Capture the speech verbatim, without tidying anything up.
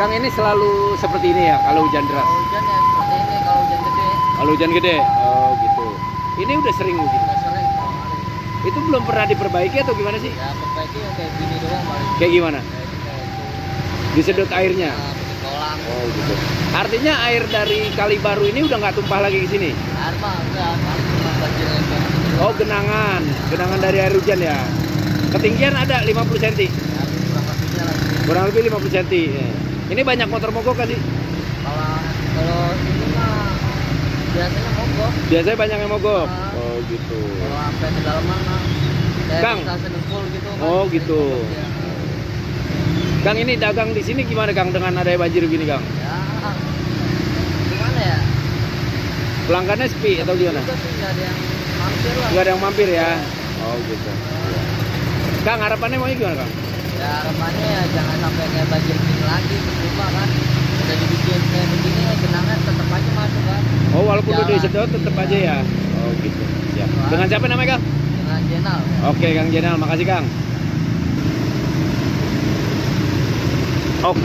Kang, ini selalu seperti ini ya kalau hujan deras? Kalau hujan ya seperti ini, kalau hujan gede. Kalau hujan gede? Oh gitu. Ini udah sering mungkin? Udah sering. Itu belum pernah diperbaiki atau gimana sih? Ya perbaiki kayak gini doang paling. Kayak gimana? Kayak gitu. Disedot airnya? Nah, di kolam. Oh gitu. Artinya air dari kali baru ini udah nggak tumpah lagi ke sini? Air mah enggak, cuma banjir aja. Oh genangan, genangan dari air hujan ya? Ketinggian ada lima puluh sentimeter? Ya, kurang lebih lima puluh sentimeter. Ini banyak motor mogok kan sih? Kalau, kalau ini mah biasanya mogok. Biasanya banyak yang mogok? Nah, oh gitu. Kalau sampai ke dalaman mah Kang? Bisa sedempul gitu. Oh kan, gitu. Ya. Kang, ini dagang di sini gimana Kang dengan adanya banjir begini Kang? Ya, gimana ya? Pelanggannya sepi atau gimana? Nggak ada yang mampir lah. Nggak ada yang mampir ya? Oh gitu. Kang, harapannya mau gimana Kang? Ya harapannya ya jangan sampai kayak banjir begini lagi, berubah kan. Udah dibikin kayak begini, genangan tetap aja masuk kan. Oh walaupun udah disedot tetap ya. aja ya? Oh gitu, siap. Wah. Dengan siapa namanya Kang? Dengan Jenal ya. Oke Kang Jenal, makasih Kang. Oke.